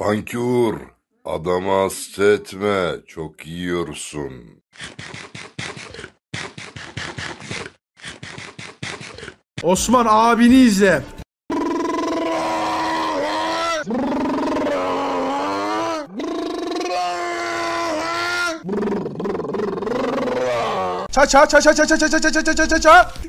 Pankür, adama hasretme, çok yiyorsun. Osman abini izle. Ça ça ça ça ça ça ça ça ça ça ça ça ça